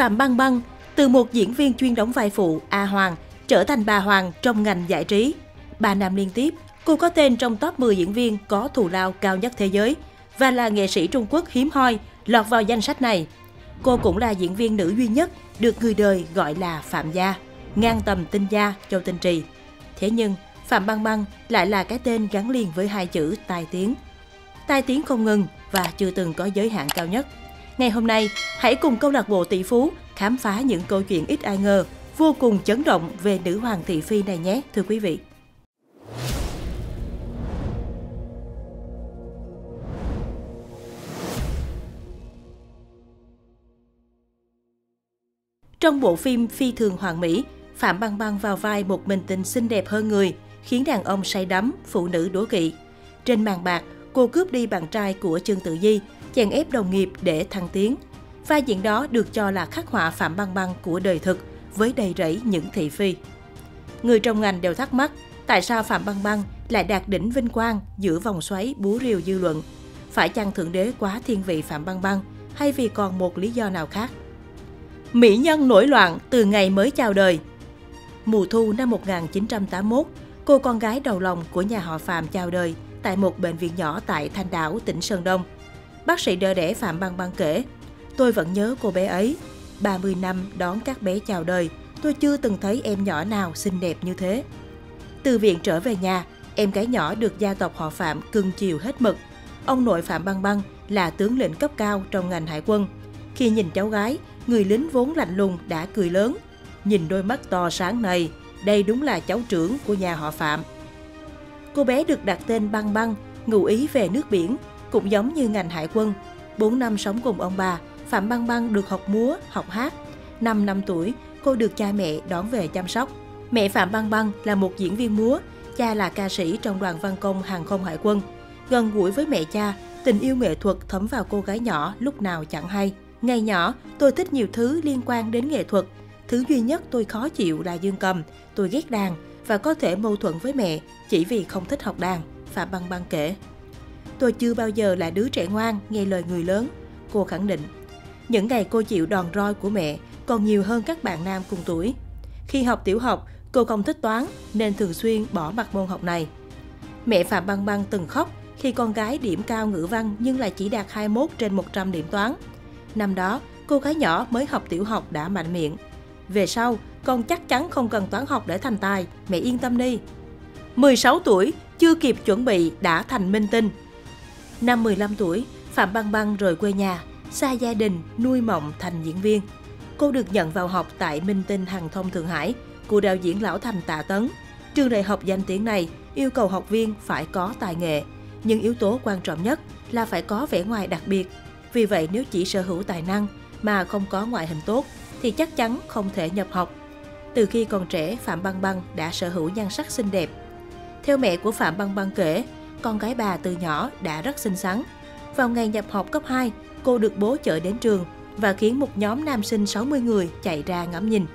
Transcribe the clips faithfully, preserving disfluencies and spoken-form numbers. Phạm Băng Băng từ một diễn viên chuyên đóng vai phụ A Hoàng trở thành bà Hoàng trong ngành giải trí. Ba năm liên tiếp, cô có tên trong top mười diễn viên có thù lao cao nhất thế giới và là nghệ sĩ Trung Quốc hiếm hoi lọt vào danh sách này. Cô cũng là diễn viên nữ duy nhất được người đời gọi là Phạm Gia, ngang tầm Tinh Gia, Châu Tinh Trì. Thế nhưng, Phạm Băng Băng lại là cái tên gắn liền với hai chữ tai tiếng. Tai tiếng không ngừng và chưa từng có giới hạn cao nhất. Ngày hôm nay, hãy cùng câu lạc bộ tỷ phú khám phá những câu chuyện ít ai ngờ, vô cùng chấn động về nữ hoàng thị phi này nhé, thưa quý vị. Trong bộ phim Phi Thường Hoàng Mỹ, Phạm Băng Băng vào vai một mình tình xinh đẹp hơn người, khiến đàn ông say đắm, phụ nữ đố kỵ. Trên màn bạc, cô cướp đi bạn trai của Trương Tự Di, chèn ép đồng nghiệp để thăng tiến. Vai diễn đó được cho là khắc họa Phạm Băng Băng của đời thực, với đầy rẫy những thị phi. Người trong ngành đều thắc mắc tại sao Phạm Băng Băng lại đạt đỉnh vinh quang giữa vòng xoáy bú rìu dư luận. Phải chăng Thượng Đế quá thiên vị Phạm Băng Băng hay vì còn một lý do nào khác? Mỹ nhân nổi loạn từ ngày mới chào đời. Mùa thu năm một nghìn chín trăm tám mươi mốt, cô con gái đầu lòng của nhà họ Phạm chào đời tại một bệnh viện nhỏ tại Thanh Đảo, tỉnh Sơn Đông. Bác sĩ đỡ đẻ Phạm Băng Băng kể, tôi vẫn nhớ cô bé ấy. ba mươi năm đón các bé chào đời, tôi chưa từng thấy em nhỏ nào xinh đẹp như thế. Từ viện trở về nhà, em gái nhỏ được gia tộc họ Phạm cưng chiều hết mực. Ông nội Phạm Băng Băng là tướng lĩnh cấp cao trong ngành hải quân. Khi nhìn cháu gái, người lính vốn lạnh lùng đã cười lớn. Nhìn đôi mắt to sáng này, đây đúng là cháu trưởng của nhà họ Phạm. Cô bé được đặt tên Băng Băng, ngụ ý về nước biển, cũng giống như ngành hải quân. bốn năm sống cùng ông bà, Phạm Băng Băng được học múa, học hát. năm năm tuổi, cô được cha mẹ đón về chăm sóc. Mẹ Phạm Băng Băng là một diễn viên múa, cha là ca sĩ trong đoàn văn công hàng không hải quân. Gần gũi với mẹ cha, tình yêu nghệ thuật thấm vào cô gái nhỏ lúc nào chẳng hay. Ngày nhỏ, tôi thích nhiều thứ liên quan đến nghệ thuật. Thứ duy nhất tôi khó chịu là dương cầm, tôi ghét đàn và có thể mâu thuẫn với mẹ chỉ vì không thích học đàn, Phạm Băng Băng kể. Tôi chưa bao giờ là đứa trẻ ngoan, nghe lời người lớn, cô khẳng định. Những ngày cô chịu đòn roi của mẹ còn nhiều hơn các bạn nam cùng tuổi. Khi học tiểu học, cô không thích toán nên thường xuyên bỏ mặc môn học này. Mẹ Phạm Băng Băng từng khóc khi con gái điểm cao ngữ văn nhưng lại chỉ đạt hai mươi mốt trên một trăm điểm toán. Năm đó, cô gái nhỏ mới học tiểu học đã mạnh miệng. Về sau, con chắc chắn không cần toán học để thành tài, mẹ yên tâm đi. mười sáu tuổi, chưa kịp chuẩn bị đã thành minh tinh. Năm mười lăm tuổi, Phạm Băng Băng rời quê nhà, xa gia đình, nuôi mộng thành diễn viên. Cô được nhận vào học tại Minh Tinh Hằng Thông Thượng Hải của đạo diễn lão thành Tạ Tấn. Trường đại học danh tiếng này yêu cầu học viên phải có tài nghệ, nhưng yếu tố quan trọng nhất là phải có vẻ ngoài đặc biệt. Vì vậy nếu chỉ sở hữu tài năng mà không có ngoại hình tốt thì chắc chắn không thể nhập học. Từ khi còn trẻ, Phạm Băng Băng đã sở hữu nhan sắc xinh đẹp. Theo mẹ của Phạm Băng Băng kể, con gái bà từ nhỏ đã rất xinh xắn. Vào ngày nhập học cấp hai, cô được bố chở đến trường và khiến một nhóm nam sinh sáu mươi người chạy ra ngắm nhìn.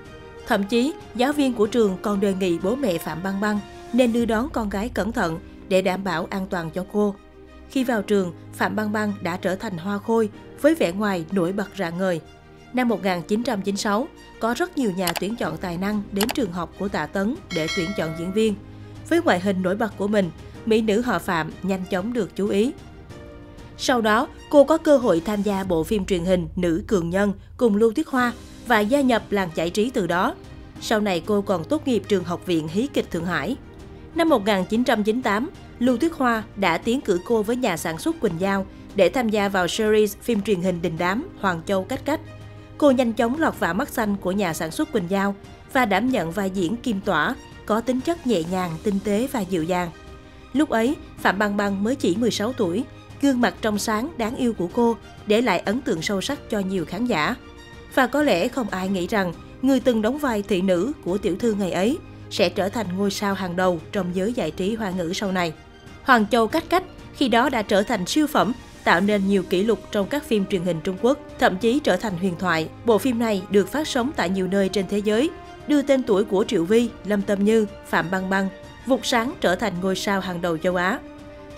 Thậm chí, giáo viên của trường còn đề nghị bố mẹ Phạm Băng Băng nên đưa đón con gái cẩn thận để đảm bảo an toàn cho cô. Khi vào trường, Phạm Băng Băng đã trở thành hoa khôi với vẻ ngoài nổi bật rạng ngời. Năm một nghìn chín trăm chín mươi sáu, có rất nhiều nhà tuyển chọn tài năng đến trường học của Tạ Tấn để tuyển chọn diễn viên. Với ngoại hình nổi bật của mình, mỹ nữ họ Phạm nhanh chóng được chú ý. Sau đó, cô có cơ hội tham gia bộ phim truyền hình Nữ Cường Nhân cùng Lưu Thuyết Hoa và gia nhập làng giải trí từ đó. Sau này cô còn tốt nghiệp trường Học viện Hí kịch Thượng Hải. Năm một nghìn chín trăm chín mươi tám, Lưu Thuyết Hoa đã tiến cử cô với nhà sản xuất Quỳnh Giao để tham gia vào series phim truyền hình đình đám Hoàn Châu Cách Cách. Cô nhanh chóng lọt vào mắt xanh của nhà sản xuất Quỳnh Giao và đảm nhận vai diễn Kim Tỏa, có tính chất nhẹ nhàng, tinh tế và dịu dàng. Lúc ấy, Phạm Băng Băng mới chỉ mười sáu tuổi. Gương mặt trong sáng, đáng yêu của cô để lại ấn tượng sâu sắc cho nhiều khán giả. Và có lẽ không ai nghĩ rằng người từng đóng vai thị nữ của tiểu thư ngày ấy sẽ trở thành ngôi sao hàng đầu trong giới giải trí Hoa ngữ sau này. Hoàng Châu Cách Cách khi đó đã trở thành siêu phẩm, tạo nên nhiều kỷ lục trong các phim truyền hình Trung Quốc, thậm chí trở thành huyền thoại. Bộ phim này được phát sóng tại nhiều nơi trên thế giới, đưa tên tuổi của Triệu Vi, Lâm Tâm Như, Phạm Băng Băng vụt sáng trở thành ngôi sao hàng đầu châu Á.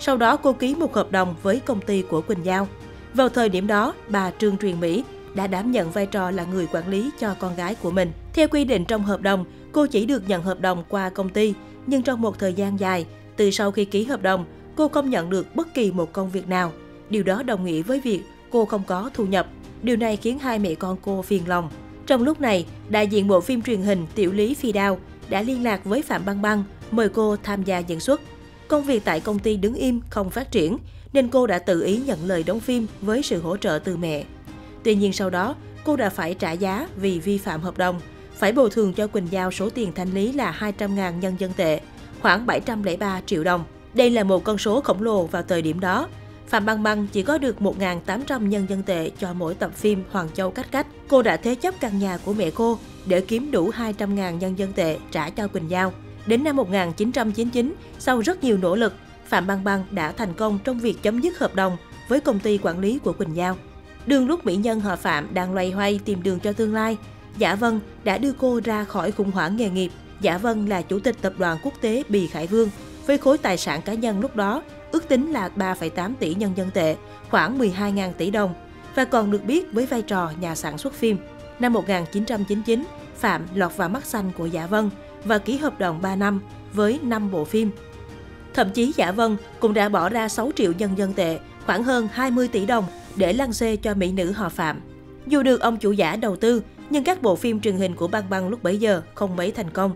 Sau đó cô ký một hợp đồng với công ty của Quỳnh Giao. Vào thời điểm đó, bà Trương Truyền Mỹ đã đảm nhận vai trò là người quản lý cho con gái của mình. Theo quy định trong hợp đồng, cô chỉ được nhận hợp đồng qua công ty, nhưng trong một thời gian dài, từ sau khi ký hợp đồng, cô không nhận được bất kỳ một công việc nào. Điều đó đồng nghĩa với việc cô không có thu nhập. Điều này khiến hai mẹ con cô phiền lòng. Trong lúc này, đại diện bộ phim truyền hình Tiểu Lý Phi Đao đã liên lạc với Phạm Băng Băng mời cô tham gia diễn xuất. Công việc tại công ty đứng im không phát triển, nên cô đã tự ý nhận lời đóng phim với sự hỗ trợ từ mẹ. Tuy nhiên sau đó, cô đã phải trả giá vì vi phạm hợp đồng, phải bồi thường cho Quỳnh Giao số tiền thanh lý là hai trăm nghìn nhân dân tệ, khoảng bảy trăm lẻ ba triệu đồng. Đây là một con số khổng lồ vào thời điểm đó. Phạm Băng Băng chỉ có được một nghìn tám trăm nhân dân tệ cho mỗi tập phim Hoàn Châu Cách Cách. Cô đã thế chấp căn nhà của mẹ cô để kiếm đủ hai trăm nghìn nhân dân tệ trả cho Quỳnh Giao. Đến năm một nghìn chín trăm chín mươi chín, sau rất nhiều nỗ lực, Phạm Băng Băng đã thành công trong việc chấm dứt hợp đồng với công ty quản lý của Quỳnh Giao. Đương lúc mỹ nhân họ Phạm đang loay hoay tìm đường cho tương lai, Giả Vân đã đưa cô ra khỏi khủng hoảng nghề nghiệp. Giả Vân là chủ tịch tập đoàn quốc tế Bì Khải Vương, với khối tài sản cá nhân lúc đó ước tính là ba phẩy tám tỷ nhân dân tệ, khoảng mười hai nghìn tỷ đồng, và còn được biết với vai trò nhà sản xuất phim. Năm một nghìn chín trăm chín mươi chín, Phạm lọt vào mắt xanh của Giả Vân và ký hợp đồng ba năm với năm bộ phim. Thậm chí Giả Vân cũng đã bỏ ra sáu triệu nhân dân tệ, khoảng hơn hai mươi tỷ đồng để lăn xê cho mỹ nữ họ Phạm. Dù được ông chủ Giả đầu tư, nhưng các bộ phim truyền hình của Băng Băng lúc bấy giờ không mấy thành công.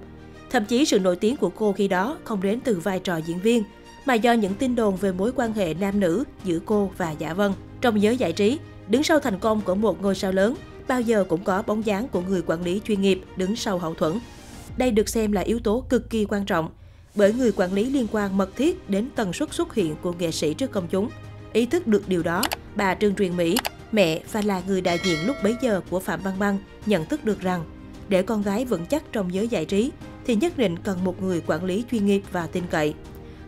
Thậm chí sự nổi tiếng của cô khi đó không đến từ vai trò diễn viên, mà do những tin đồn về mối quan hệ nam nữ giữa cô và Giả Vân. Trong giới giải trí, đứng sau thành công của một ngôi sao lớn, bao giờ cũng có bóng dáng của người quản lý chuyên nghiệp đứng sau hậu thuẫn. Đây được xem là yếu tố cực kỳ quan trọng, bởi người quản lý liên quan mật thiết đến tần suất xuất hiện của nghệ sĩ trước công chúng. Ý thức được điều đó, bà Trương Truyền Mỹ, mẹ và là người đại diện lúc bấy giờ của Phạm Băng Băng nhận thức được rằng, để con gái vững chắc trong giới giải trí thì nhất định cần một người quản lý chuyên nghiệp và tin cậy.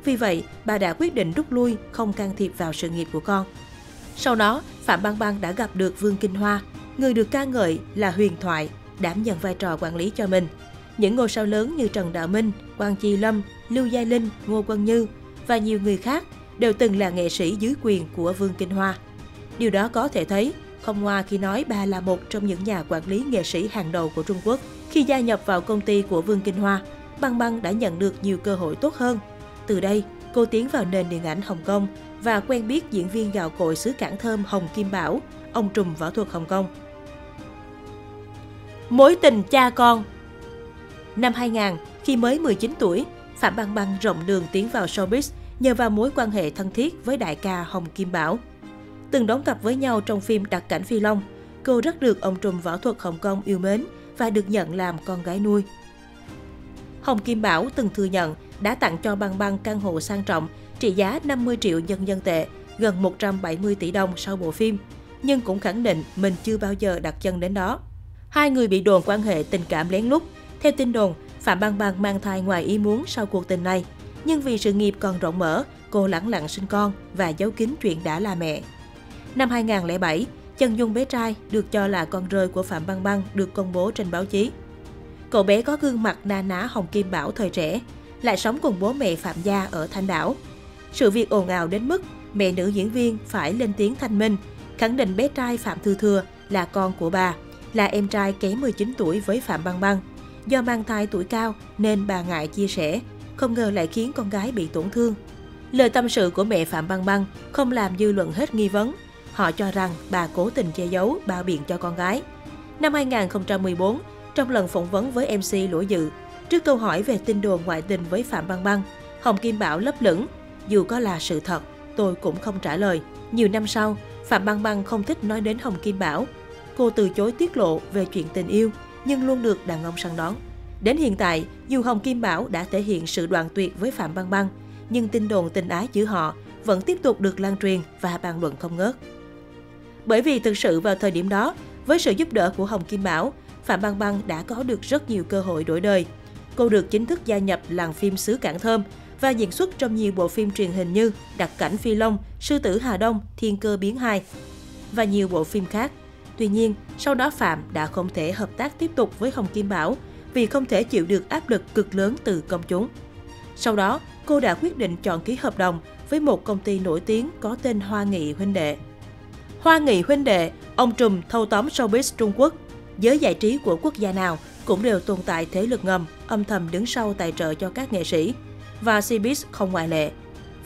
Vì vậy, bà đã quyết định rút lui, không can thiệp vào sự nghiệp của con. Sau đó, Phạm Băng Băng đã gặp được Vương Kinh Hoa, người được ca ngợi là huyền thoại, đảm nhận vai trò quản lý cho mình. Những ngôi sao lớn như Trần Đạo Minh, Quang Chi Lâm, Lưu Gia Linh, Ngô Quân Như và nhiều người khác đều từng là nghệ sĩ dưới quyền của Vương Kinh Hoa. Điều đó có thể thấy, không ngoa khi nói bà là một trong những nhà quản lý nghệ sĩ hàng đầu của Trung Quốc. Khi gia nhập vào công ty của Vương Kinh Hoa, Băng Băng đã nhận được nhiều cơ hội tốt hơn. Từ đây, cô tiến vào nền điện ảnh Hồng Kông và quen biết diễn viên gạo cội xứ Cảng Thơm Hồng Kim Bảo, ông trùm võ thuật Hồng Kông. Mối tình cha con. Năm hai nghìn, khi mới mười chín tuổi, Phạm Băng Băng rộng đường tiến vào showbiz nhờ vào mối quan hệ thân thiết với đại ca Hồng Kim Bảo. Từng đóng cặp với nhau trong phim Đặc Cảnh Phi Long, cô rất được ông trùm võ thuật Hồng Kông yêu mến và được nhận làm con gái nuôi. Hồng Kim Bảo từng thừa nhận đã tặng cho Băng Băng căn hộ sang trọng trị giá năm mươi triệu nhân dân tệ, gần một trăm bảy mươi tỷ đồng sau bộ phim, nhưng cũng khẳng định mình chưa bao giờ đặt chân đến đó. Hai người bị đồn quan hệ tình cảm lén lút. Theo tin đồn, Phạm Băng Băng mang thai ngoài ý muốn sau cuộc tình này, nhưng vì sự nghiệp còn rộng mở, cô lẳng lặng sinh con và giấu kín chuyện đã là mẹ. Năm hai nghìn lẻ bảy, chân dung bé trai được cho là con rơi của Phạm Băng Băng được công bố trên báo chí. Cậu bé có gương mặt na ná Hồng Kim Bảo thời trẻ, lại sống cùng bố mẹ Phạm gia ở Thanh Đảo. Sự việc ồn ào đến mức mẹ nữ diễn viên phải lên tiếng thanh minh, khẳng định bé trai Phạm Thư Thừa là con của bà, là em trai kém mười chín tuổi với Phạm Băng Băng. Do mang thai tuổi cao nên bà ngại chia sẻ, không ngờ lại khiến con gái bị tổn thương. Lời tâm sự của mẹ Phạm Băng Băng không làm dư luận hết nghi vấn. Họ cho rằng bà cố tình che giấu, bao biện cho con gái. Năm hai nghìn không trăm mười bốn, trong lần phỏng vấn với em xê Lỗ Dự, trước câu hỏi về tin đồn ngoại tình với Phạm Băng Băng, Hồng Kim Bảo lấp lửng, dù có là sự thật, tôi cũng không trả lời. Nhiều năm sau, Phạm Băng Băng không thích nói đến Hồng Kim Bảo. Cô từ chối tiết lộ về chuyện tình yêu, nhưng luôn được đàn ông săn đón. Đến hiện tại, dù Hồng Kim Bảo đã thể hiện sự đoạn tuyệt với Phạm Băng Băng, nhưng tin đồn tình ái giữa họ vẫn tiếp tục được lan truyền và bàn luận không ngớt. Bởi vì thực sự vào thời điểm đó, với sự giúp đỡ của Hồng Kim Bảo, Phạm Băng Băng đã có được rất nhiều cơ hội đổi đời. Cô được chính thức gia nhập làng phim xứ Cảng Thơm và diễn xuất trong nhiều bộ phim truyền hình như Đặc Cảnh Phi Long, Sư Tử Hà Đông, Thiên Cơ Biến hai và nhiều bộ phim khác. Tuy nhiên, sau đó Phạm đã không thể hợp tác tiếp tục với Hồng Kim Bảo vì không thể chịu được áp lực cực lớn từ công chúng. Sau đó, cô đã quyết định chọn ký hợp đồng với một công ty nổi tiếng có tên Hoa Nghị Huynh Đệ. Hoa Nghị Huynh Đệ, ông trùm thâu tóm showbiz Trung Quốc. Giới giải trí của quốc gia nào cũng đều tồn tại thế lực ngầm, âm thầm đứng sau tài trợ cho các nghệ sĩ. Và showbiz không ngoại lệ.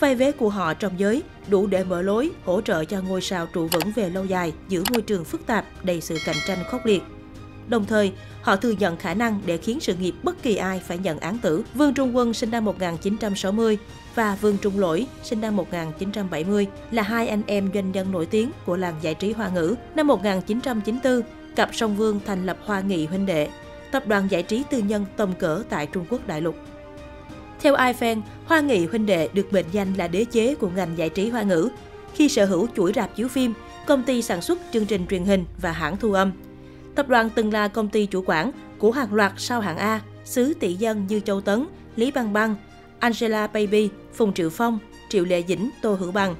Vai vế của họ trong giới đủ để mở lối, hỗ trợ cho ngôi sao trụ vững về lâu dài giữa môi trường phức tạp đầy sự cạnh tranh khốc liệt. Đồng thời, họ thừa nhận khả năng để khiến sự nghiệp bất kỳ ai phải nhận án tử. Vương Trung Quân sinh năm một nghìn chín trăm sáu mươi và Vương Trung Lỗi sinh năm một nghìn chín trăm bảy mươi là hai anh em doanh nhân nổi tiếng của làng giải trí Hoa ngữ. Năm một nghìn chín trăm chín mươi tư, cặp song vương thành lập Hoa Nghị Huynh Đệ, tập đoàn giải trí tư nhân tầm cỡ tại Trung Quốc đại lục. Theo iFan, Hoa Nghị Huynh Đệ được mệnh danh là đế chế của ngành giải trí Hoa ngữ khi sở hữu chuỗi rạp chiếu phim, công ty sản xuất chương trình truyền hình và hãng thu âm. Tập đoàn từng là công ty chủ quản của hàng loạt sao hạng A, xứ tỷ dân như Châu Tấn, Lý Băng Băng, Angela Baby, Phùng Triệu Phong, Triệu Lệ Dĩnh, Tô Hữu Bằng.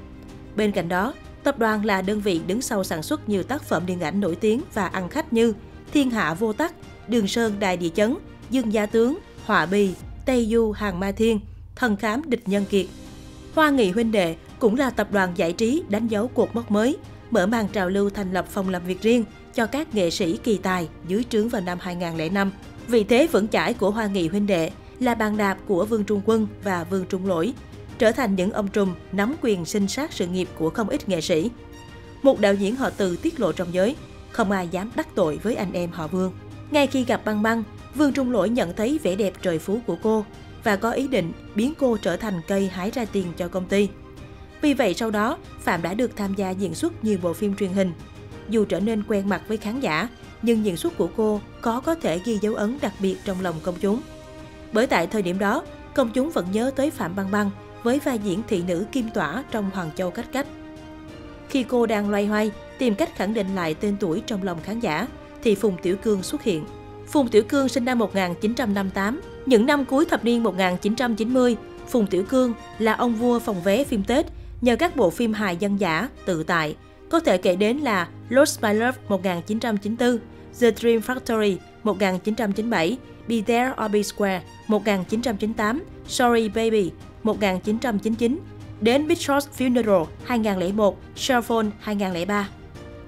Bên cạnh đó, tập đoàn là đơn vị đứng sau sản xuất nhiều tác phẩm điện ảnh nổi tiếng và ăn khách như Thiên Hạ Vô Tắc, Đường Sơn Đài Địa Chấn, Dương Gia Tướng, Họa Bì, Tây Du Hàng Ma Thiên, Thần Khám Địch Nhân Kiệt. Hoa Nghị Huynh Đệ cũng là tập đoàn giải trí đánh dấu cột mốc mới, mở màn trào lưu thành lập phòng làm việc riêng cho các nghệ sĩ kỳ tài dưới trướng vào năm hai nghìn không trăm lẻ năm. Vị thế vững chãi của Hoa Nghị Huynh Đệ là bàn đạp của Vương Trung Quân và Vương Trung Lỗi, trở thành những ông trùm nắm quyền sinh sát sự nghiệp của không ít nghệ sĩ. Một đạo diễn họ Từ tiết lộ trong giới, không ai dám đắc tội với anh em họ Vương. Ngay khi gặp Băng Băng, Vương Trung Lỗi nhận thấy vẻ đẹp trời phú của cô và có ý định biến cô trở thành cây hái ra tiền cho công ty. Vì vậy sau đó, Phạm đã được tham gia diễn xuất nhiều bộ phim truyền hình. Dù trở nên quen mặt với khán giả, nhưng diễn xuất của cô có có thể ghi dấu ấn đặc biệt trong lòng công chúng. Bởi tại thời điểm đó, công chúng vẫn nhớ tới Phạm Băng Băng với vai diễn thị nữ Kim Tỏa trong Hoàn Châu Cách Cách. Khi cô đang loay hoay tìm cách khẳng định lại tên tuổi trong lòng khán giả, thì Phùng Tiểu Cương xuất hiện. Phùng Tiểu Cương sinh năm một nghìn chín trăm năm mươi tám. Những năm cuối thập niên một nghìn chín trăm chín mươi, Phùng Tiểu Cương là ông vua phòng vé phim Tết nhờ các bộ phim hài dân dã, tự tại. Có thể kể đến là Lost My Love một nghìn chín trăm chín mươi tư, The Dream Factory một nghìn chín trăm chín mươi bảy, Be There or Be Square một nghìn chín trăm chín mươi tám, Sorry Baby một nghìn chín trăm chín mươi chín, đến Big Short Funeral hai nghìn không trăm lẻ một, Sherphone hai nghìn không trăm lẻ ba.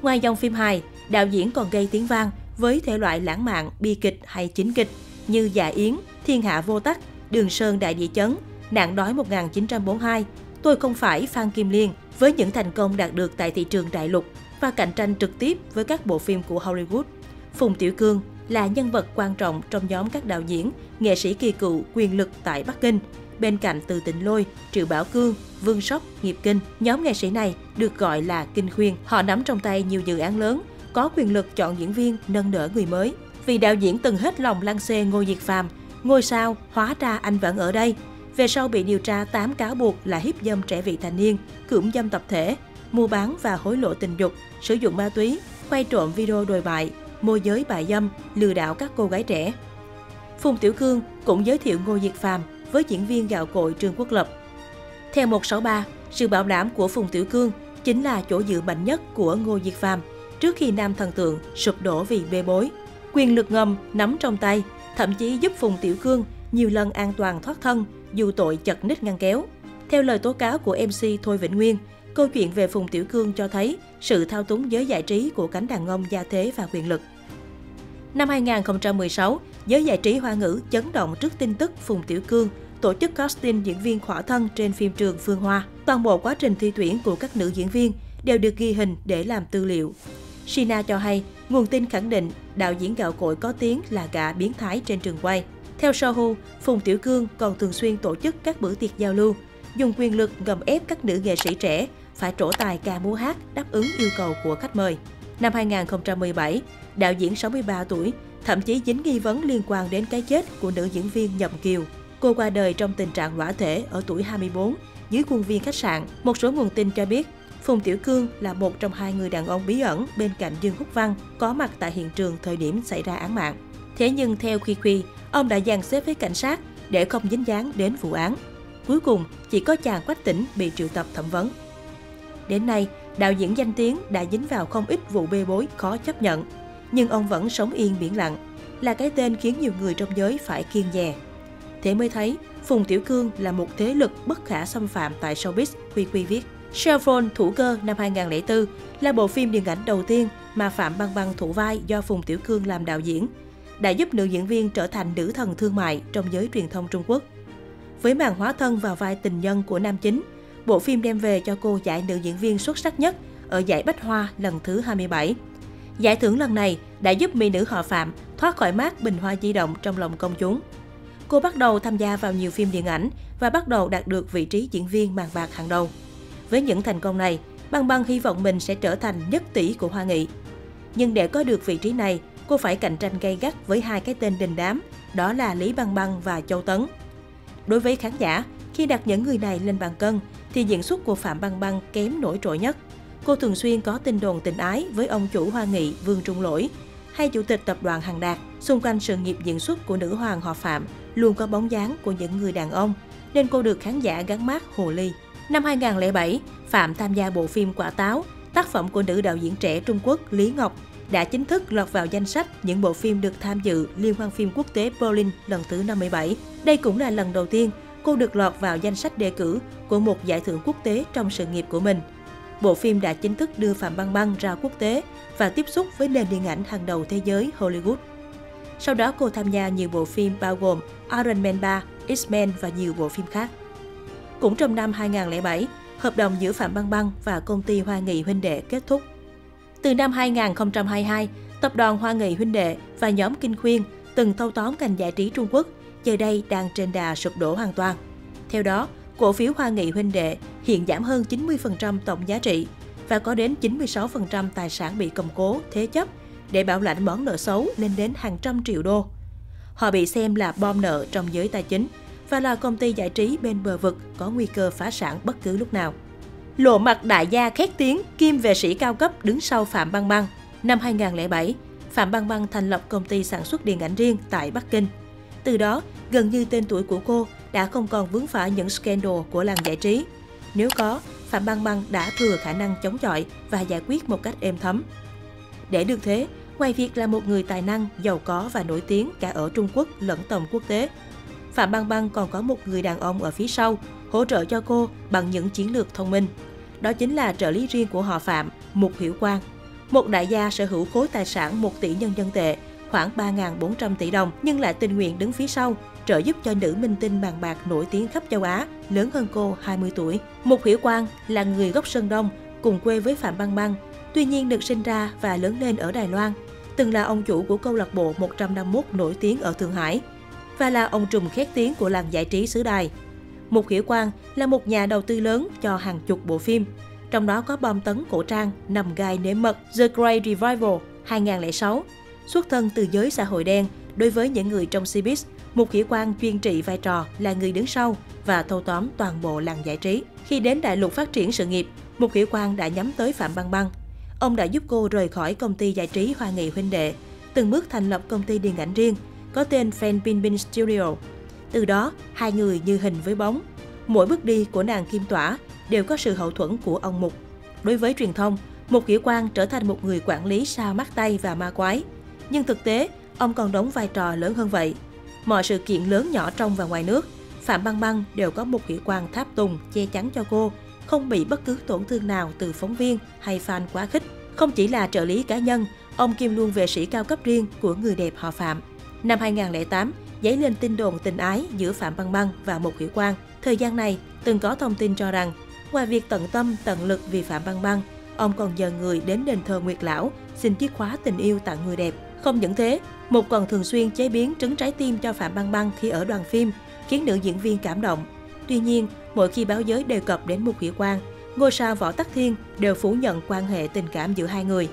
Ngoài dòng phim hài, đạo diễn còn gây tiếng vang với thể loại lãng mạn, bi kịch hay chính kịch như Dạ Yến, Thiên Hạ Vô Tắc, Đường Sơn Đại Địa Chấn, Nạn Đói một nghìn chín trăm bốn mươi hai, Tôi Không Phải Phan Kim Liên. Với những thành công đạt được tại thị trường đại lục và cạnh tranh trực tiếp với các bộ phim của Hollywood, Phùng Tiểu Cương là nhân vật quan trọng trong nhóm các đạo diễn, nghệ sĩ kỳ cựu quyền lực tại Bắc Kinh, bên cạnh Từ Tịnh Lôi, Triệu Bảo Cương, Vương Sóc, Nghiệp Kinh. Nhóm nghệ sĩ này được gọi là Kinh Khuyên. Họ nắm trong tay nhiều dự án lớn, có quyền lực chọn diễn viên, nâng đỡ người mới. Vì đạo diễn từng hết lòng lăng xê Ngô Diệc Phàm, ngôi sao hóa ra anh vẫn ở đây. Về sau bị điều tra tám cáo buộc là hiếp dâm trẻ vị thành niên, cưỡng dâm tập thể, mua bán và hối lộ tình dục, sử dụng ma túy, quay trộm video đồi bại, môi giới bại dâm, lừa đảo các cô gái trẻ. Phùng Tiểu Cương cũng giới thiệu Ngô Diệc Phàm với diễn viên gạo cội Trương Quốc Lập. Theo một sáu ba, sự bảo đảm của Phùng Tiểu Cương chính là chỗ dựa mạnh nhất của Ngô Diệc Phàm trước khi nam thần tượng sụp đổ vì bê bối. Quyền lực ngầm nắm trong tay, thậm chí giúp Phùng Tiểu Cương nhiều lần an toàn thoát thân, dù tội chật ních ngăn kéo. Theo lời tố cáo của em xê Thôi Vĩnh Nguyên, câu chuyện về Phùng Tiểu Cương cho thấy sự thao túng giới giải trí của cánh đàn ông gia thế và quyền lực. Năm hai nghìn không trăm mười sáu, giới giải trí Hoa ngữ chấn động trước tin tức Phùng Tiểu Cương tổ chức casting diễn viên khỏa thân trên phim trường Phương Hoa. Toàn bộ quá trình thi tuyển của các nữ diễn viên đều được ghi hình để làm tư liệu. Sina cho hay, nguồn tin khẳng định đạo diễn gạo cội có tiếng là gã biến thái trên trường quay. Theo Sohu, Phùng Tiểu Cương còn thường xuyên tổ chức các bữa tiệc giao lưu, dùng quyền lực ngầm ép các nữ nghệ sĩ trẻ phải trổ tài ca múa hát đáp ứng yêu cầu của khách mời. Năm hai nghìn không trăm mười bảy, đạo diễn sáu mươi ba tuổi thậm chí dính nghi vấn liên quan đến cái chết của nữ diễn viên Nhậm Kiều. Cô qua đời trong tình trạng lõa thể ở tuổi hai mươi tư dưới khuôn viên khách sạn. Một số nguồn tin cho biết Phùng Tiểu Cương là một trong hai người đàn ông bí ẩn bên cạnh Dương Húc Văn có mặt tại hiện trường thời điểm xảy ra án mạng. Thế nhưng theo Khi Khi, ông đã dàn xếp với cảnh sát để không dính dáng đến vụ án. Cuối cùng, chỉ có chàng Quách Tĩnh bị triệu tập thẩm vấn. Đến nay, đạo diễn danh tiếng đã dính vào không ít vụ bê bối khó chấp nhận, nhưng ông vẫn sống yên biển lặng, là cái tên khiến nhiều người trong giới phải kiêng dè. Thế mới thấy, Phùng Tiểu Cương là một thế lực bất khả xâm phạm tại showbiz, Quy Quy viết. Chevron Thủ Cơ năm hai nghìn không trăm lẻ tư là bộ phim điện ảnh đầu tiên mà Phạm Băng Băng thủ vai do Phùng Tiểu Cương làm đạo diễn, đã giúp nữ diễn viên trở thành nữ thần thương mại trong giới truyền thông Trung Quốc. Với màn hóa thân vào vai tình nhân của nam chính, bộ phim đem về cho cô giải nữ diễn viên xuất sắc nhất ở giải Bách Hoa lần thứ hai mươi bảy. Giải thưởng lần này đã giúp mỹ nữ họ Phạm thoát khỏi mác bình hoa di động trong lòng công chúng. Cô bắt đầu tham gia vào nhiều phim điện ảnh và bắt đầu đạt được vị trí diễn viên màn bạc hàng đầu. Với những thành công này, Băng Băng hy vọng mình sẽ trở thành nhất tỷ của Hoa Nghị. Nhưng để có được vị trí này, cô phải cạnh tranh gay gắt với hai cái tên đình đám, đó là Lý Băng Băng và Châu Tấn. Đối với khán giả, khi đặt những người này lên bàn cân, thì diễn xuất của Phạm Băng Băng kém nổi trội nhất. Cô thường xuyên có tin đồn tình ái với ông chủ Hoa Nghị Vương Trung Lỗi, hay chủ tịch tập đoàn Hằng Đạt. Xung quanh sự nghiệp diễn xuất của nữ hoàng họ Phạm luôn có bóng dáng của những người đàn ông, nên cô được khán giả gắn mác Hồ Ly. Năm hai nghìn không trăm lẻ bảy, Phạm tham gia bộ phim Quả Táo, tác phẩm của nữ đạo diễn trẻ Trung Quốc Lý Ngọc, đã chính thức lọt vào danh sách những bộ phim được tham dự Liên hoan phim quốc tế Berlin lần thứ năm mươi bảy. Đây cũng là lần đầu tiên cô được lọt vào danh sách đề cử của một giải thưởng quốc tế trong sự nghiệp của mình. Bộ phim đã chính thức đưa Phạm Băng Băng ra quốc tế và tiếp xúc với nền điện ảnh hàng đầu thế giới Hollywood. Sau đó cô tham gia nhiều bộ phim bao gồm Iron Man ba, X-Men và nhiều bộ phim khác. Cũng trong năm hai nghìn không trăm lẻ bảy, hợp đồng giữa Phạm Băng Băng và công ty Hoa Nghị Huynh Đệ kết thúc. Từ năm hai nghìn không trăm hai mươi hai, tập đoàn Hoa Nghị Huynh Đệ và nhóm Kinh Khuyên từng thâu tóm ngành giải trí Trung Quốc, giờ đây đang trên đà sụp đổ hoàn toàn. Theo đó, cổ phiếu Hoa Nghị Huynh Đệ hiện giảm hơn chín mươi phần trăm tổng giá trị và có đến chín mươi sáu phần trăm tài sản bị cầm cố, thế chấp để bảo lãnh món nợ xấu lên đến hàng trăm triệu đô. Họ bị xem là bom nợ trong giới tài chính và là công ty giải trí bên bờ vực có nguy cơ phá sản bất cứ lúc nào. Lộ mặt đại gia khét tiếng, kim vệ sĩ cao cấp đứng sau Phạm Băng Băng. Năm hai nghìn không trăm lẻ bảy, Phạm Băng Băng thành lập công ty sản xuất điện ảnh riêng tại Bắc Kinh. Từ đó, gần như tên tuổi của cô đã không còn vướng phải những scandal của làng giải trí. Nếu có, Phạm Băng Băng đã thừa khả năng chống chọi và giải quyết một cách êm thấm. Để được thế, ngoài việc là một người tài năng, giàu có và nổi tiếng cả ở Trung Quốc lẫn tầm quốc tế, Phạm Băng Băng còn có một người đàn ông ở phía sau hỗ trợ cho cô bằng những chiến lược thông minh. Đó chính là trợ lý riêng của họ Phạm, Mục Hiểu Quang, một đại gia sở hữu khối tài sản một tỷ nhân dân tệ, khoảng ba nghìn bốn trăm tỷ đồng, nhưng lại tình nguyện đứng phía sau, trợ giúp cho nữ minh tinh bàn bạc nổi tiếng khắp châu Á, lớn hơn cô hai mươi tuổi. Mục Hiểu Quang là người gốc Sơn Đông, cùng quê với Phạm Băng Băng, tuy nhiên được sinh ra và lớn lên ở Đài Loan, từng là ông chủ của câu lạc bộ một trăm năm mươi mốt nổi tiếng ở Thượng Hải, và là ông trùm khét tiếng của làng giải trí xứ Đài. Mục Hiểu Quang là một nhà đầu tư lớn cho hàng chục bộ phim, trong đó có Bom tấn cổ trang, Nằm gai nếm mật, The Great Revival hai nghìn không trăm lẻ sáu. Xuất thân từ giới xã hội đen, đối với những người trong showbiz, Mục Hiểu Quang chuyên trị vai trò là người đứng sau và thâu tóm toàn bộ làng giải trí. Khi đến đại lục phát triển sự nghiệp, Mục Hiểu Quang đã nhắm tới Phạm Băng Băng. Ông đã giúp cô rời khỏi công ty giải trí Hoa Nghị Huynh Đệ, từng bước thành lập công ty điện ảnh riêng có tên Fan Bin Bin Studio. Từ đó, hai người như hình với bóng. Mỗi bước đi của nàng Kim Tỏa đều có sự hậu thuẫn của ông Mục. Đối với truyền thông, Mục Hiểu Quang trở thành một người quản lý sao mắt tay và ma quái. Nhưng thực tế, ông còn đóng vai trò lớn hơn vậy. Mọi sự kiện lớn nhỏ trong và ngoài nước, Phạm Băng Băng đều có Mục Hiểu Quang tháp tùng che chắn cho cô, không bị bất cứ tổn thương nào từ phóng viên hay fan quá khích. Không chỉ là trợ lý cá nhân, ông Kim luôn vệ sĩ cao cấp riêng của người đẹp họ Phạm. Năm hai nghìn không trăm lẻ tám, dấy lên tin đồn tình ái giữa Phạm Băng Băng và Mục Hiểu Quang. Thời gian này, từng có thông tin cho rằng, ngoài việc tận tâm tận lực vì Phạm Băng Băng, ông còn nhờ người đến đền thờ Nguyệt Lão xin chiếc khóa tình yêu tặng người đẹp. Không những thế, Mục còn thường xuyên chế biến trứng trái tim cho Phạm Băng Băng khi ở đoàn phim, khiến nữ diễn viên cảm động. Tuy nhiên, mỗi khi báo giới đề cập đến Mục Hiểu Quang, ngôi sao Võ Tắc Thiên đều phủ nhận quan hệ tình cảm giữa hai người.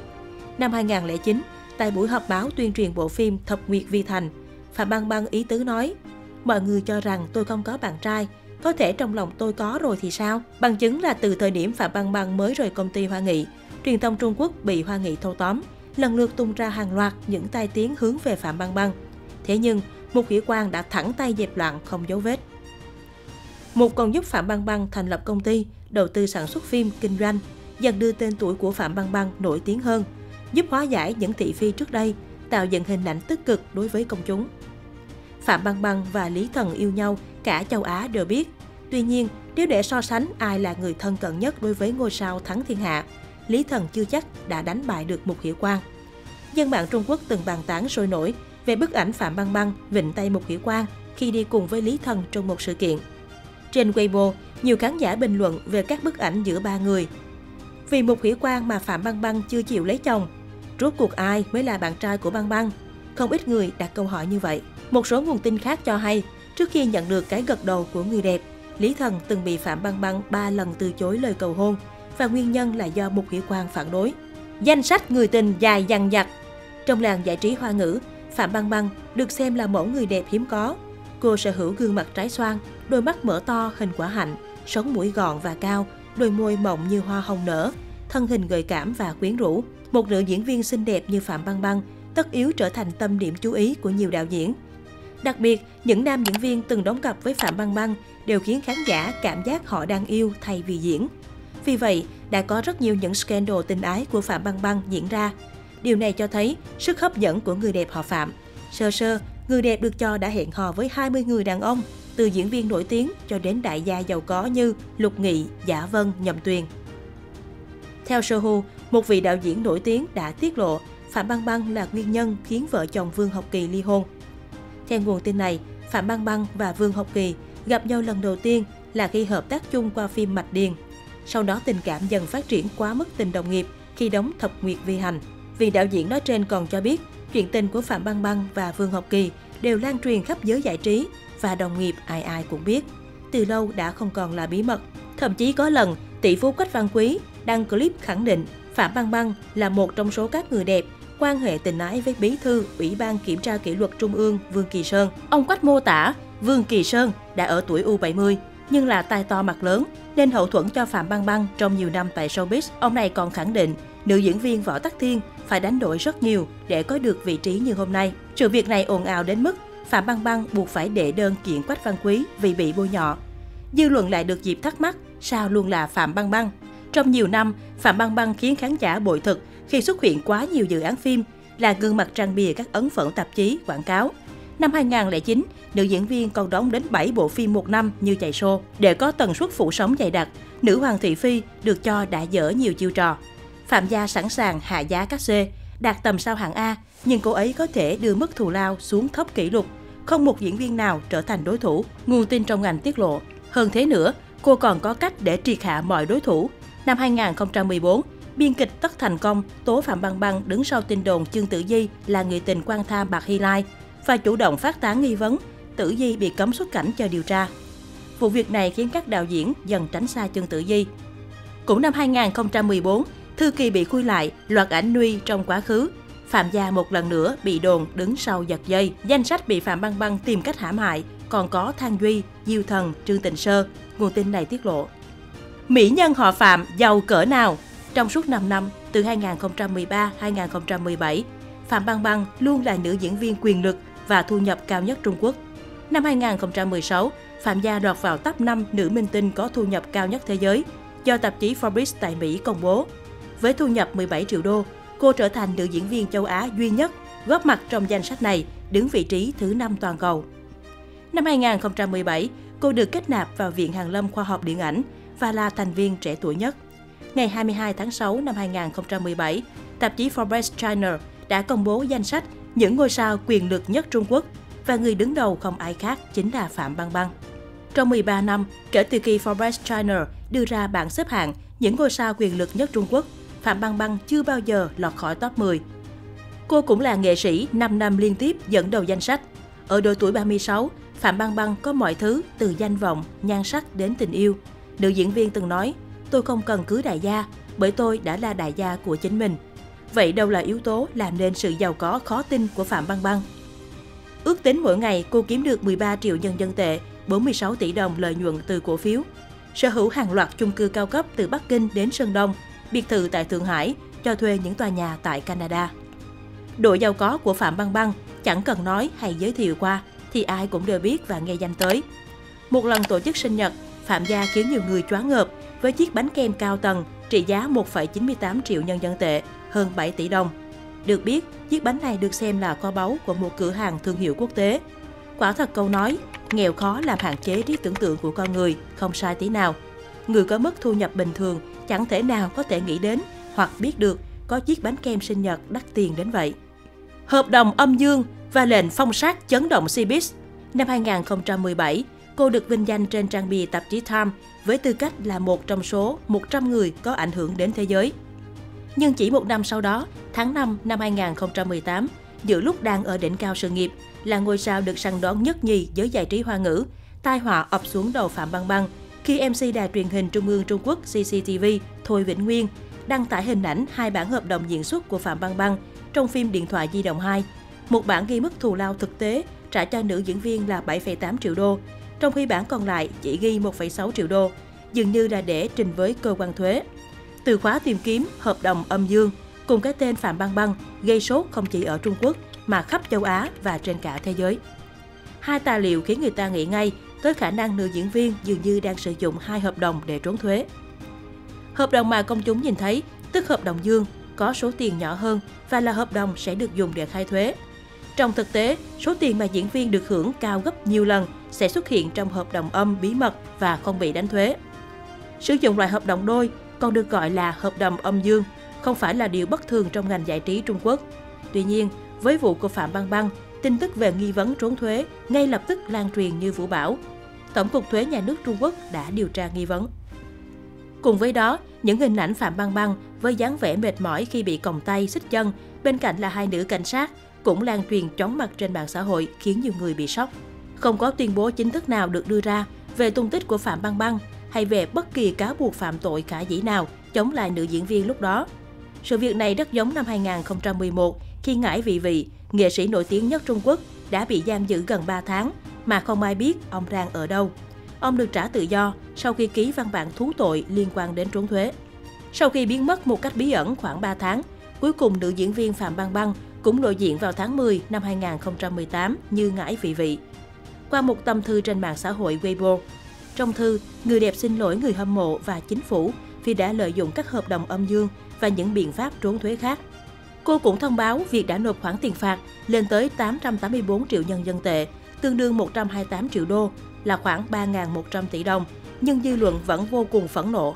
Năm hai nghìn không trăm lẻ chín, tại buổi họp báo tuyên truyền bộ phim Thập Nguyệt Vi Thành, Phạm Băng Băng ý tứ nói: "Mọi người cho rằng tôi không có bạn trai, có thể trong lòng tôi có rồi thì sao?" Bằng chứng là từ thời điểm Phạm Băng Băng mới rời công ty Hoa Nghị, truyền thông Trung Quốc bị Hoa Nghị thâu tóm, lần lượt tung ra hàng loạt những tai tiếng hướng về Phạm Băng Băng. Thế nhưng, Mục Hiểu Quang đã thẳng tay dẹp loạn không dấu vết. Mục còn giúp Phạm Băng Băng thành lập công ty, đầu tư sản xuất phim, kinh doanh, dần đưa tên tuổi của Phạm Băng Băng nổi tiếng hơn, giúp hóa giải những thị phi trước đây, tạo dựng hình ảnh tích cực đối với công chúng. Phạm Băng Băng và Lý Thần yêu nhau, cả châu Á đều biết. Tuy nhiên, Nếu để so sánh ai là người thân cận nhất đối với ngôi sao thắng thiên hạ, Lý Thần chưa chắc đã đánh bại được Mục Hiểu Quang. Dân mạng Trung Quốc từng bàn tán sôi nổi về bức ảnh Phạm Băng Băng vịn tay Mục Hiểu Quang khi đi cùng với Lý Thần trong một sự kiện. Trên Weibo, nhiều khán giả bình luận về các bức ảnh giữa ba người. Vì Mục Hiểu Quang mà Phạm Băng Băng chưa chịu lấy chồng, rốt cuộc ai mới là bạn trai của Băng Băng? Không ít người đặt câu hỏi như vậy. Một số nguồn tin khác cho hay, trước khi nhận được cái gật đầu của người đẹp, Lý Thần từng bị Phạm Băng Băng ba lần từ chối lời cầu hôn và nguyên nhân là do Mục Hiểu Quang phản đối. Danh sách người tình dài dằng dặc. Trong làng giải trí Hoa ngữ, Phạm Băng Băng được xem là mẫu người đẹp hiếm có. Cô sở hữu gương mặt trái xoan, đôi mắt mở to hình quả hạnh, sống mũi gọn và cao, đôi môi mọng như hoa hồng nở, thân hình gợi cảm và quyến rũ. Một nữ diễn viên xinh đẹp như Phạm Băng Băng tất yếu trở thành tâm điểm chú ý của nhiều đạo diễn. Đặc biệt, những nam diễn viên từng đóng cặp với Phạm Băng Băng đều khiến khán giả cảm giác họ đang yêu thay vì diễn. Vì vậy, đã có rất nhiều những scandal tình ái của Phạm Băng Băng diễn ra. Điều này cho thấy sức hấp dẫn của người đẹp họ Phạm. Sơ sơ, người đẹp được cho đã hẹn hò với hai mươi người đàn ông, từ diễn viên nổi tiếng cho đến đại gia giàu có như Lục Nghị, Giả Vân, Nhậm Tuyền. Theo Sohu, một vị đạo diễn nổi tiếng đã tiết lộ Phạm Băng Băng là nguyên nhân khiến vợ chồng Vương Học Kỳ ly hôn. Theo nguồn tin này, Phạm Băng Băng và Vương Học Kỳ gặp nhau lần đầu tiên là khi hợp tác chung qua phim Mạch Điền. Sau đó tình cảm dần phát triển quá mức tình đồng nghiệp khi đóng Thập Nguyệt Vi Hành. Vị đạo diễn nói trên còn cho biết, chuyện tình của Phạm Băng Băng và Vương Học Kỳ đều lan truyền khắp giới giải trí và đồng nghiệp ai ai cũng biết. Từ lâu đã không còn là bí mật. Thậm chí có lần, tỷ phú Quách Văn Quý đăng clip khẳng định Phạm Băng Băng là một trong số các người đẹp quan hệ tình ái với bí thư Ủy ban Kiểm tra Kỷ luật Trung ương Vương Kỳ Sơn. Ông Quách mô tả Vương Kỳ Sơn đã ở tuổi U bảy mươi nhưng là tai to mặt lớn nên hậu thuẫn cho Phạm Băng Băng trong nhiều năm tại showbiz. Ông này còn khẳng định nữ diễn viên Võ Tắc Thiên phải đánh đổi rất nhiều để có được vị trí như hôm nay. Sự việc này ồn ào đến mức Phạm Băng Băng buộc phải đệ đơn kiện Quách Văn Quý vì bị bôi nhọ. Dư luận lại được dịp thắc mắc sao luôn là Phạm Băng Băng. Trong nhiều năm, Phạm Băng Băng khiến khán giả bội thực khi xuất hiện quá nhiều dự án phim, là gương mặt trang bìa các ấn phẩm tạp chí, quảng cáo. Năm hai nghìn không trăm lẻ chín, nữ diễn viên còn đóng đến bảy bộ phim một năm như chạy show. Để có tần suất phủ sóng dày đặc, nữ hoàng thị phi được cho đã dở nhiều chiêu trò. Phạm gia sẵn sàng hạ giá các C, đạt tầm sao hạng A, nhưng cô ấy có thể đưa mức thù lao xuống thấp kỷ lục. Không một diễn viên nào trở thành đối thủ, nguồn tin trong ngành tiết lộ. Hơn thế nữa, cô còn có cách để triệt hạ mọi đối thủ. Năm hai nghìn không trăm mười bốn, biên kịch Tất Thành Công tố Phạm Băng Băng đứng sau tin đồn Trương Tự Di là người tình quan tham Bạc Hy Lai và chủ động phát tán nghi vấn Tự Di bị cấm xuất cảnh cho điều tra. Vụ việc này khiến các đạo diễn dần tránh xa Trương Tự Di. Cũng năm hai nghìn không trăm mười bốn, Thư Kỳ bị khui lại loạt ảnh nuôi trong quá khứ. Phạm gia một lần nữa bị đồn đứng sau giật dây. Danh sách bị Phạm Băng Băng tìm cách hãm hại còn có Thang Duy, Diêu Thần, Trương Tịnh Sơ. Nguồn tin này tiết lộ. Mỹ nhân họ Phạm giàu cỡ nào? Trong suốt năm năm, từ hai nghìn không trăm mười ba đến hai nghìn không trăm mười bảy, Phạm Băng Băng luôn là nữ diễn viên quyền lực và thu nhập cao nhất Trung Quốc. Năm hai nghìn không trăm mười sáu, Phạm gia lọt vào top năm nữ minh tinh có thu nhập cao nhất thế giới do tạp chí Forbes tại Mỹ công bố. Với thu nhập mười bảy triệu đô, cô trở thành nữ diễn viên châu Á duy nhất góp mặt trong danh sách này, đứng vị trí thứ năm toàn cầu. Năm hai nghìn không trăm mười bảy, cô được kết nạp vào Viện Hàn Lâm Khoa học Điện ảnh và là thành viên trẻ tuổi nhất. Ngày hai mươi hai tháng sáu năm hai nghìn không trăm mười bảy, tạp chí Forbes China đã công bố danh sách những ngôi sao quyền lực nhất Trung Quốc và người đứng đầu không ai khác chính là Phạm Băng Băng. Trong mười ba năm, kể từ khi Forbes China đưa ra bảng xếp hạng những ngôi sao quyền lực nhất Trung Quốc, Phạm Băng Băng chưa bao giờ lọt khỏi top mười. Cô cũng là nghệ sĩ năm năm liên tiếp dẫn đầu danh sách. Ở độ tuổi ba mươi sáu, Phạm Băng Băng có mọi thứ từ danh vọng, nhan sắc đến tình yêu. Nữ diễn viên từng nói, tôi không cần cưới đại gia, bởi tôi đã là đại gia của chính mình. Vậy đâu là yếu tố làm nên sự giàu có khó tin của Phạm Băng Băng? Ước tính mỗi ngày cô kiếm được mười ba triệu nhân dân tệ, bốn mươi sáu tỷ đồng lợi nhuận từ cổ phiếu. Sở hữu hàng loạt chung cư cao cấp từ Bắc Kinh đến Sơn Đông, biệt thự tại Thượng Hải, cho thuê những tòa nhà tại Canada. Độ giàu có của Phạm Băng Băng chẳng cần nói hay giới thiệu qua, thì ai cũng đều biết và nghe danh tới. Một lần tổ chức sinh nhật, Phạm gia khiến nhiều người choáng ngợp với chiếc bánh kem cao tầng trị giá một phẩy chín mươi tám triệu nhân dân tệ, hơn bảy tỷ đồng. Được biết, chiếc bánh này được xem là kho báu của một cửa hàng thương hiệu quốc tế. Quả thật câu nói, nghèo khó làm hạn chế trí tưởng tượng của con người, không sai tí nào. Người có mức thu nhập bình thường chẳng thể nào có thể nghĩ đến hoặc biết được có chiếc bánh kem sinh nhật đắt tiền đến vậy. Hợp đồng âm dương và lệnh phong sát chấn động Cbiz. Năm hai nghìn không trăm mười bảy, cô được vinh danh trên trang bìa tạp chí Time với tư cách là một trong số một trăm người có ảnh hưởng đến thế giới. Nhưng chỉ một năm sau đó, tháng năm năm hai nghìn không trăm mười tám, giữa lúc đang ở đỉnh cao sự nghiệp, là ngôi sao được săn đón nhất nhì giới giải trí Hoa ngữ, tai họa ập xuống đầu Phạm Băng Băng khi em xê đài truyền hình Trung ương Trung Quốc xê xê tê vê Thôi Vĩnh Nguyên đăng tải hình ảnh hai bản hợp đồng diễn xuất của Phạm Băng Băng trong phim Điện thoại di động hai. Một bản ghi mức thù lao thực tế trả cho nữ diễn viên là bảy phẩy tám triệu đô, trong khi bản còn lại chỉ ghi một phẩy sáu triệu đô, dường như là để trình với cơ quan thuế. Từ khóa tìm kiếm hợp đồng âm dương cùng cái tên Phạm Băng Băng gây sốt không chỉ ở Trung Quốc mà khắp châu Á và trên cả thế giới. Hai tài liệu khiến người ta nghĩ ngay tới khả năng nữ diễn viên dường như đang sử dụng hai hợp đồng để trốn thuế. Hợp đồng mà công chúng nhìn thấy, tức hợp đồng dương, có số tiền nhỏ hơn và là hợp đồng sẽ được dùng để khai thuế. Trong thực tế, số tiền mà diễn viên được hưởng cao gấp nhiều lần sẽ xuất hiện trong hợp đồng âm bí mật và không bị đánh thuế. Sử dụng loại hợp đồng đôi còn được gọi là hợp đồng âm dương, không phải là điều bất thường trong ngành giải trí Trung Quốc. Tuy nhiên, với vụ của Phạm Băng Băng, tin tức về nghi vấn trốn thuế ngay lập tức lan truyền như vũ bão. Tổng cục Thuế Nhà nước Trung Quốc đã điều tra nghi vấn. Cùng với đó, những hình ảnh Phạm Băng Băng với dáng vẻ mệt mỏi khi bị còng tay, xích chân, bên cạnh là hai nữ cảnh sát, cũng lan truyền chóng mặt trên mạng xã hội khiến nhiều người bị sốc. Không có tuyên bố chính thức nào được đưa ra về tung tích của Phạm Băng Băng hay về bất kỳ cáo buộc phạm tội khả dĩ nào chống lại nữ diễn viên lúc đó. Sự việc này rất giống năm hai nghìn không trăm mười một khi Ngải Vị Vị, nghệ sĩ nổi tiếng nhất Trung Quốc, đã bị giam giữ gần ba tháng mà không ai biết ông đang ở đâu. Ông được trả tự do sau khi ký văn bản thú tội liên quan đến trốn thuế. Sau khi biến mất một cách bí ẩn khoảng ba tháng, cuối cùng nữ diễn viên Phạm Băng Băng cũng lộ diện vào tháng mười năm hai nghìn không trăm mười tám như Ngải Vị Vị. Qua một tâm thư trên mạng xã hội Weibo, trong thư, người đẹp xin lỗi người hâm mộ và chính phủ vì đã lợi dụng các hợp đồng âm dương và những biện pháp trốn thuế khác. Cô cũng thông báo việc đã nộp khoản tiền phạt lên tới tám trăm tám mươi bốn triệu nhân dân tệ, tương đương một trăm hai mươi tám triệu đô, là khoảng ba nghìn một trăm tỷ đồng, nhưng dư luận vẫn vô cùng phẫn nộ.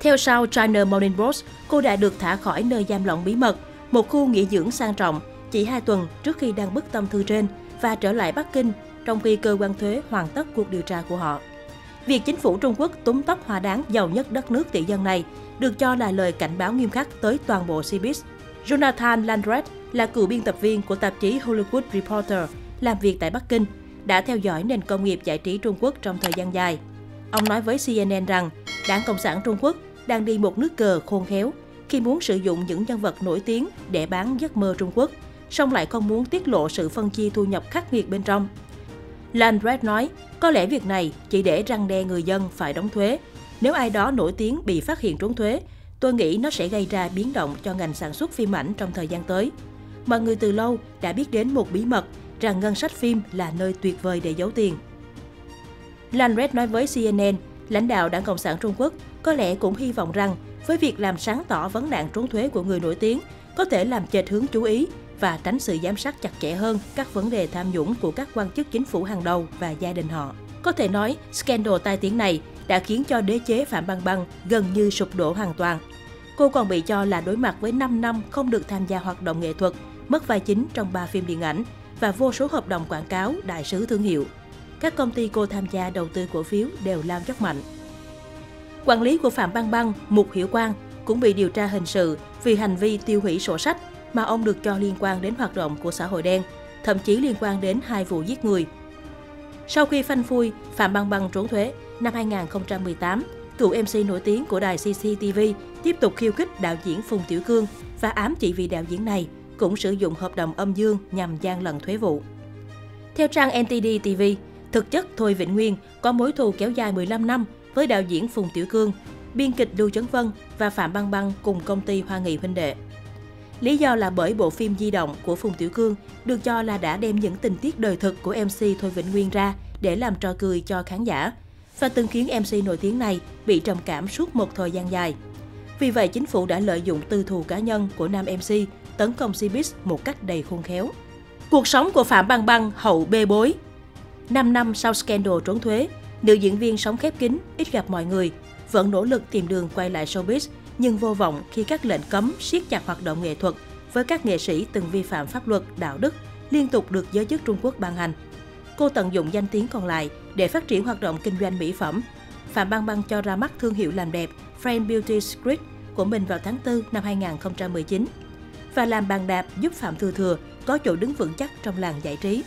Theo sau China Morning Post, cô đã được thả khỏi nơi giam lỏng bí mật, một khu nghỉ dưỡng sang trọng chỉ hai tuần trước khi đăng bức tâm thư trên và trở lại Bắc Kinh, trong khi cơ quan thuế hoàn tất cuộc điều tra của họ. Việc chính phủ Trung Quốc túm tóc hỏa đáng giàu nhất đất nước tỷ dân này được cho là lời cảnh báo nghiêm khắc tới toàn bộ Cbiz. Jonathan Landret là cựu biên tập viên của tạp chí Hollywood Reporter làm việc tại Bắc Kinh, đã theo dõi nền công nghiệp giải trí Trung Quốc trong thời gian dài. Ông nói với xê en en rằng Đảng Cộng sản Trung Quốc đang đi một nước cờ khôn khéo khi muốn sử dụng những nhân vật nổi tiếng để bán giấc mơ Trung Quốc, song lại không muốn tiết lộ sự phân chia thu nhập khắc nghiệt bên trong. Landret nói, có lẽ việc này chỉ để răn đe người dân phải đóng thuế. Nếu ai đó nổi tiếng bị phát hiện trốn thuế, tôi nghĩ nó sẽ gây ra biến động cho ngành sản xuất phim ảnh trong thời gian tới. Mọi người từ lâu đã biết đến một bí mật rằng ngân sách phim là nơi tuyệt vời để giấu tiền. Landret nói với xê en en, lãnh đạo Đảng Cộng sản Trung Quốc có lẽ cũng hy vọng rằng với việc làm sáng tỏ vấn nạn trốn thuế của người nổi tiếng có thể làm chệch hướng chú ý và tránh sự giám sát chặt chẽ hơn các vấn đề tham nhũng của các quan chức chính phủ hàng đầu và gia đình họ. Có thể nói, scandal tai tiếng này đã khiến cho đế chế Phạm Băng Băng gần như sụp đổ hoàn toàn. Cô còn bị cho là đối mặt với năm năm không được tham gia hoạt động nghệ thuật, mất vai chính trong ba phim điện ảnh và vô số hợp đồng quảng cáo, đại sứ thương hiệu. Các công ty cô tham gia đầu tư cổ phiếu đều lao dốc mạnh. Quản lý của Phạm Băng Băng, Mục Hiểu Quang, cũng bị điều tra hình sự vì hành vi tiêu hủy sổ sách mà ông được cho liên quan đến hoạt động của xã hội đen, thậm chí liên quan đến hai vụ giết người. Sau khi phanh phui, Phạm Băng Băng trốn thuế, năm hai nghìn không trăm mười tám, cựu em xê nổi tiếng của đài xê xê tê vê tiếp tục khiêu khích đạo diễn Phùng Tiểu Cương và ám chỉ vì đạo diễn này cũng sử dụng hợp đồng âm dương nhằm gian lận thuế vụ. Theo trang en tê đê tê vê, thực chất Thôi Vĩnh Nguyên có mối thù kéo dài mười lăm năm với đạo diễn Phùng Tiểu Cương, biên kịch Lưu Chấn Vân và Phạm Băng Băng cùng công ty Hoa Nghị Huynh Đệ. Lý do là bởi bộ phim Di động của Phùng Tiểu Cương được cho là đã đem những tình tiết đời thực của em xê Thôi Vĩnh Nguyên ra để làm trò cười cho khán giả và từng khiến em xê nổi tiếng này bị trầm cảm suốt một thời gian dài. Vì vậy, chính phủ đã lợi dụng tư thù cá nhân của nam em xê tấn công Cbiz một cách đầy khôn khéo. Cuộc sống của Phạm Băng Băng hậu bê bối. Năm năm sau scandal trốn thuế, nữ diễn viên sống khép kín, ít gặp mọi người, vẫn nỗ lực tìm đường quay lại showbiz nhưng vô vọng khi các lệnh cấm siết chặt hoạt động nghệ thuật với các nghệ sĩ từng vi phạm pháp luật, đạo đức liên tục được giới chức Trung Quốc ban hành. Cô tận dụng danh tiếng còn lại để phát triển hoạt động kinh doanh mỹ phẩm. Phạm Băng Băng cho ra mắt thương hiệu làm đẹp Frame Beauty Script của mình vào tháng tư năm hai nghìn không trăm mười chín và làm bàn đạp giúp Phạm Thư Thừa có chỗ đứng vững chắc trong làng giải trí.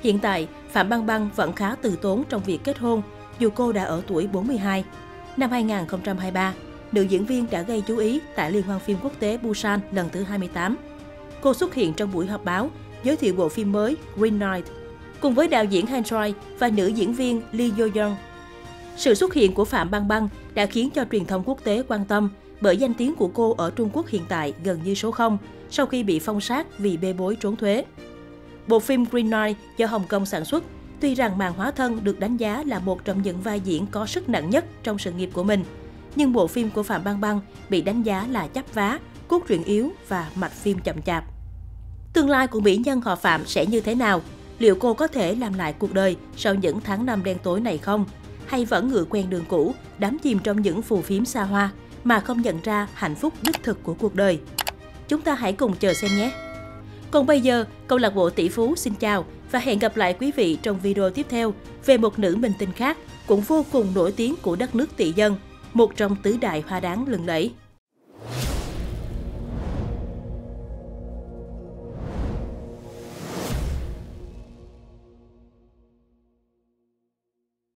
Hiện tại, Phạm Băng Băng vẫn khá từ tốn trong việc kết hôn, dù cô đã ở tuổi bốn mươi hai. Năm hai nghìn không trăm hai mươi ba, nữ diễn viên đã gây chú ý tại Liên hoan phim quốc tế Busan lần thứ hai mươi tám. Cô xuất hiện trong buổi họp báo, giới thiệu bộ phim mới Green Knight, cùng với đạo diễn Han Choi và nữ diễn viên Lee Yo-young. Sự xuất hiện của Phạm Băng Băng đã khiến cho truyền thông quốc tế quan tâm bởi danh tiếng của cô ở Trung Quốc hiện tại gần như số không sau khi bị phong sát vì bê bối trốn thuế. Bộ phim Green Knight do Hồng Kông sản xuất, tuy rằng màn hóa thân được đánh giá là một trong những vai diễn có sức nặng nhất trong sự nghiệp của mình, nhưng bộ phim của Phạm Băng Băng bị đánh giá là chắp vá, cốt truyện yếu và mạch phim chậm chạp. Tương lai của mỹ nhân họ Phạm sẽ như thế nào? Liệu cô có thể làm lại cuộc đời sau những tháng năm đen tối này không? Hay vẫn ngựa quen đường cũ, đắm chìm trong những phù phiếm xa hoa mà không nhận ra hạnh phúc đích thực của cuộc đời? Chúng ta hãy cùng chờ xem nhé! Còn bây giờ, câu lạc bộ tỷ phú xin chào và hẹn gặp lại quý vị trong video tiếp theo về một nữ minh tinh khác cũng vô cùng nổi tiếng của đất nước tỷ dân, một trong tứ đại hoa đáng lừng lẫy.